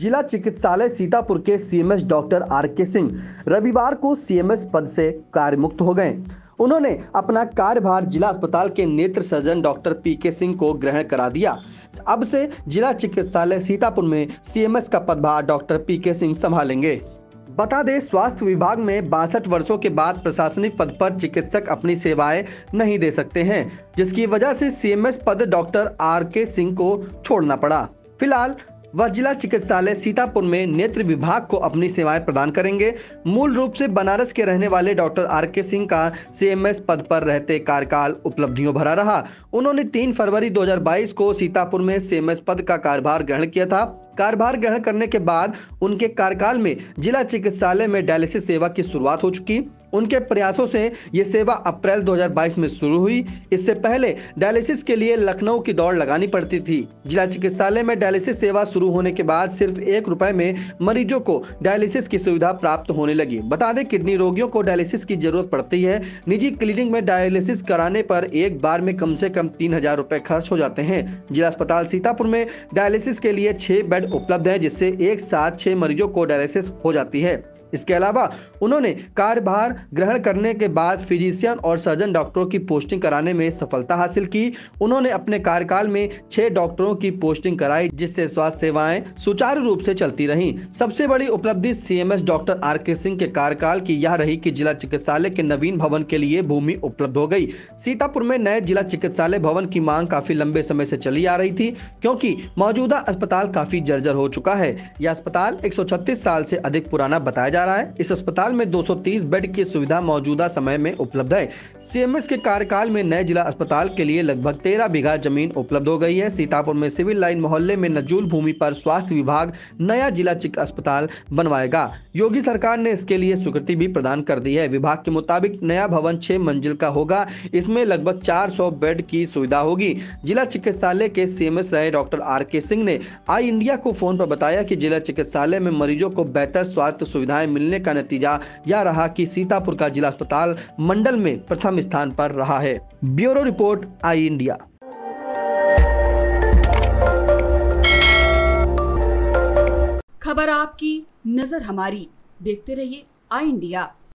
जिला चिकित्सालय सीतापुर के CMS doctor R K Singh रविवार को सीएमएस पद से कार्यमुक्त हो गए। उन्होंने अपना कार्यभार जिला अस्पताल के नेत्र सर्जन डॉक्टर पी के सिंह को ग्रहण करा दिया। अब से जिला चिकित्सालय सीतापुर में सीएमएस का पदभार डॉक्टर पी के सिंह संभालेंगे। बता दें, स्वास्थ्य विभाग में 62 वर्षों के बाद प्रशासनिक पद पर चिकित्सक अपनी सेवाएं नहीं दे सकते हैं, जिसकी वजह से सीएमएस पद डॉक्टर आर के सिंह को छोड़ना पड़ा। फिलहाल वह जिला चिकित्सालय सीतापुर में नेत्र विभाग को अपनी सेवाएं प्रदान करेंगे। मूल रूप से बनारस के रहने वाले डॉक्टर आर के सिंह का सीएमएस पद पर रहते कार्यकाल उपलब्धियों भरा रहा। उन्होंने 3 फरवरी 2022 को सीतापुर में सीएमएस पद का कार्यभार ग्रहण किया था। कार्यभार ग्रहण करने के बाद उनके कार्यकाल में जिला चिकित्सालय में डायलिसिस सेवा की शुरुआत हो चुकी। उनके प्रयासों से ये सेवा अप्रैल 2022 में शुरू हुई। इससे पहले डायलिसिस के लिए लखनऊ की दौड़ लगानी पड़ती थी। जिला चिकित्सालय में डायलिसिस सेवा शुरू होने के बाद सिर्फ 1 रुपए में मरीजों को डायलिसिस की सुविधा प्राप्त होने लगी। बता दें, किडनी रोगियों को डायलिसिस की जरूरत पड़ती है। निजी क्लिनिक में डायलिसिस कराने पर एक बार में कम से कम 3000 रुपए खर्च हो जाते हैं। जिला अस्पताल सीतापुर में डायलिसिस के लिए 6 बेड उपलब्ध है, जिससे एक साथ 6 मरीजों को डायलिसिस हो जाती है। इसके अलावा उन्होंने कार्यभार ग्रहण करने के बाद फिजिशियन और सर्जन डॉक्टरों की पोस्टिंग कराने में सफलता हासिल की। उन्होंने अपने कार्यकाल में 6 डॉक्टरों की पोस्टिंग कराई, जिससे स्वास्थ्य सेवाएं सुचारू रूप से चलती रहीं। सबसे बड़ी उपलब्धि CMS doctor R K Singh के कार्यकाल की यह रही कि जिला चिकित्सालय के नवीन भवन के लिए भूमि उपलब्ध हो गई। सीतापुर में नए जिला चिकित्सालय भवन की मांग काफी लंबे समय से चली आ रही थी, क्योंकि मौजूदा अस्पताल काफी जर्जर हो चुका है। यह अस्पताल 136 साल से अधिक पुराना बताया जा रहा है। इस अस्पताल में 230 बेड की सुविधा मौजूदा समय में उपलब्ध है। सीएमएस के कार्यकाल में नए जिला अस्पताल के लिए लगभग 13 बीघा जमीन उपलब्ध हो गई है। सीतापुर में सिविल लाइन मोहल्ले में नजूल भूमि पर स्वास्थ्य विभाग नया जिला चिकित्सा अस्पताल बनवाएगा। योगी सरकार ने इसके लिए स्वीकृति भी प्रदान कर दी है। विभाग के मुताबिक नया भवन 6 मंजिल का होगा। इसमें लगभग 400 बेड की सुविधा होगी। जिला चिकित्सालय के सीएमएस रहे डॉक्टर आर के सिंह ने आई इंडिया को फोन पर बताया कि जिला चिकित्सालय में मरीजों को बेहतर स्वास्थ्य सुविधाएं मिलने का नतीजा यह रहा कि सीतापुर का जिला अस्पताल मंडल में प्रथम स्थान पर रहा है। Bureau report, I India. खबर आपकी, नजर हमारी। देखते रहिए आई इंडिया।